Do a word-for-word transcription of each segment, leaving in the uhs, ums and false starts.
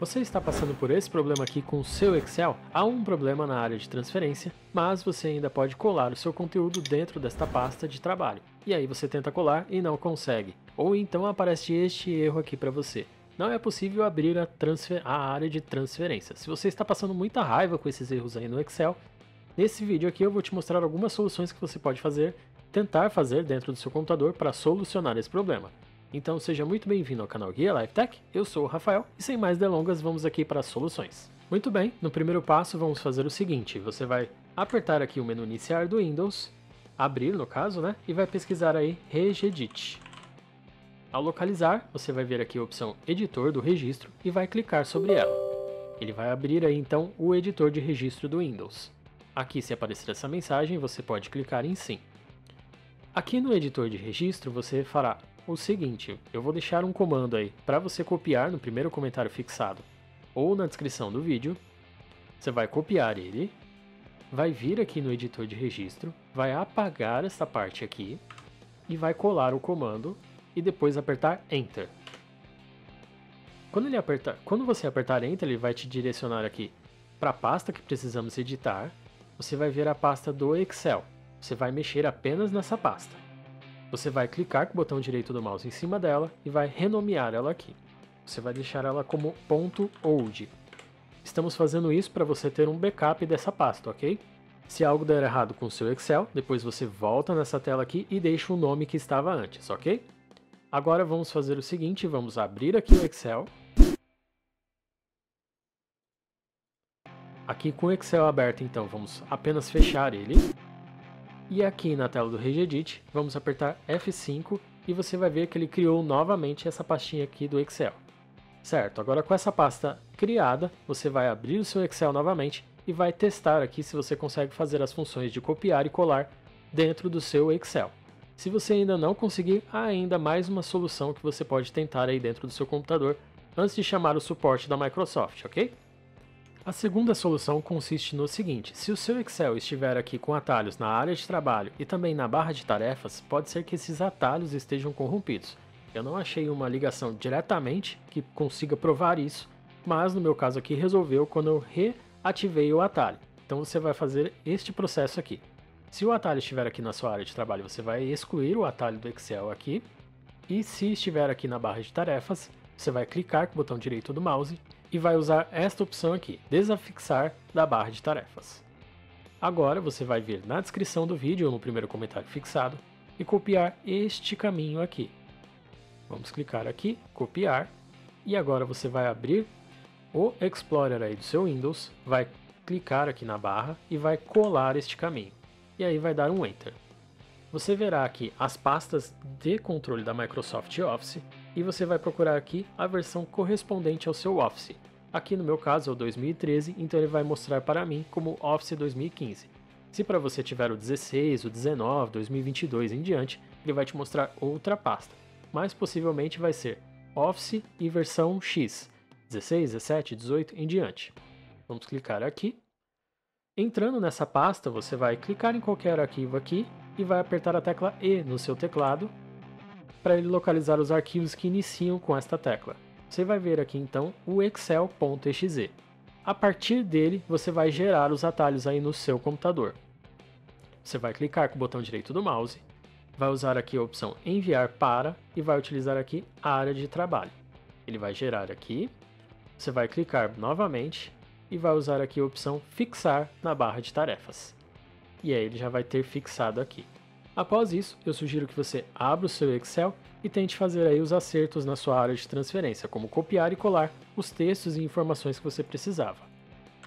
Você está passando por esse problema aqui com o seu Excel? Há um problema na área de transferência, mas você ainda pode colar o seu conteúdo dentro desta pasta de trabalho. E aí você tenta colar e não consegue. Ou então aparece este erro aqui para você. Não é possível abrir a, a área de transferência. Se você está passando muita raiva com esses erros aí no Excel, nesse vídeo aqui eu vou te mostrar algumas soluções que você pode fazer, tentar fazer dentro do seu computador para solucionar esse problema. Então seja muito bem-vindo ao canal GearLiveTec, eu sou o Rafael e sem mais delongas vamos aqui para as soluções. Muito bem, no primeiro passo vamos fazer o seguinte, você vai apertar aqui o menu iniciar do Windows, abrir no caso, né, e vai pesquisar aí Regedit. Ao localizar, você vai ver aqui a opção editor do registro e vai clicar sobre ela. Ele vai abrir aí então o editor de registro do Windows. Aqui se aparecer essa mensagem, você pode clicar em sim. Aqui no editor de registro você fará o seguinte, eu vou deixar um comando aí para você copiar no primeiro comentário fixado ou na descrição do vídeo. Você vai copiar ele, vai vir aqui no editor de registro, vai apagar essa parte aqui e vai colar o comando e depois apertar Enter. Quando, ele apertar, quando você apertar Enter, ele vai te direcionar aqui para a pasta que precisamos editar. Você vai ver a pasta do Excel. Você vai mexer apenas nessa pasta. Você vai clicar com o botão direito do mouse em cima dela e vai renomear ela aqui. Você vai deixar ela como .old. Estamos fazendo isso para você ter um backup dessa pasta, ok? Se algo der errado com o seu Excel, depois você volta nessa tela aqui e deixa o nome que estava antes, ok? Agora vamos fazer o seguinte, vamos abrir aqui o Excel. Aqui com o Excel aberto, então, vamos apenas fechar ele. E aqui na tela do Regedit, vamos apertar F cinco e você vai ver que ele criou novamente essa pastinha aqui do Excel. Certo, agora com essa pasta criada, você vai abrir o seu Excel novamente e vai testar aqui se você consegue fazer as funções de copiar e colar dentro do seu Excel. Se você ainda não conseguir, há ainda mais uma solução que você pode tentar aí dentro do seu computador antes de chamar o suporte da Microsoft, ok? A segunda solução consiste no seguinte, se o seu Excel estiver aqui com atalhos na área de trabalho e também na barra de tarefas, pode ser que esses atalhos estejam corrompidos. Eu não achei uma ligação diretamente que consiga provar isso, mas no meu caso aqui resolveu quando eu reativei o atalho. Então você vai fazer este processo aqui. Se o atalho estiver aqui na sua área de trabalho, você vai excluir o atalho do Excel aqui. E se estiver aqui na barra de tarefas, você vai clicar com o botão direito do mouse e vai usar esta opção aqui, desafixar da barra de tarefas. Agora você vai vir na descrição do vídeo ou no primeiro comentário fixado e copiar este caminho aqui. Vamos clicar aqui, copiar, e agora você vai abrir o Explorer aí do seu Windows, vai clicar aqui na barra e vai colar este caminho. E aí vai dar um Enter. Você verá aqui as pastas de controle da Microsoft Office e você vai procurar aqui a versão correspondente ao seu Office. Aqui no meu caso é o dois mil e treze, então ele vai mostrar para mim como Office dois mil e quinze. Se para você tiver o dezesseis, o dezenove, dois mil e vinte e dois em diante, ele vai te mostrar outra pasta, mas possivelmente vai ser Office e versão X, dezesseis, dezessete, dezoito em diante. Vamos clicar aqui. Entrando nessa pasta, você vai clicar em qualquer arquivo aqui e vai apertar a tecla E no seu teclado para ele localizar os arquivos que iniciam com esta tecla. Você vai ver aqui então o Excel.exe. A partir dele, você vai gerar os atalhos aí no seu computador. Você vai clicar com o botão direito do mouse, vai usar aqui a opção enviar para e vai utilizar aqui a área de trabalho. Ele vai gerar aqui, você vai clicar novamente e vai usar aqui a opção fixar na barra de tarefas. E aí ele já vai ter fixado aqui. Após isso, eu sugiro que você abra o seu Excel e tente fazer aí os acertos na sua área de transferência, como copiar e colar os textos e informações que você precisava.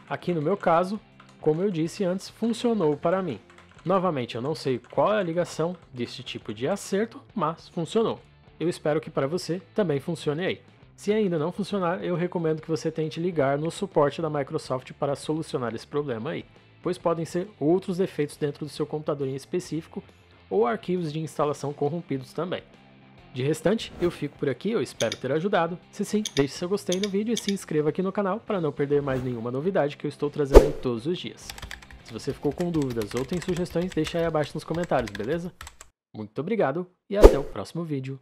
Aqui no meu caso, como eu disse antes, funcionou para mim. Novamente, eu não sei qual é a ligação deste tipo de acerto, mas funcionou. Eu espero que para você também funcione aí. Se ainda não funcionar, eu recomendo que você tente ligar no suporte da Microsoft para solucionar esse problema aí, pois podem ser outros defeitos dentro do seu computador em específico, ou arquivos de instalação corrompidos também. De restante, eu fico por aqui, eu espero ter ajudado. Se sim, deixe seu gostei no vídeo e se inscreva aqui no canal para não perder mais nenhuma novidade que eu estou trazendo aí todos os dias. Se você ficou com dúvidas ou tem sugestões, deixa aí abaixo nos comentários, beleza? Muito obrigado e até o próximo vídeo.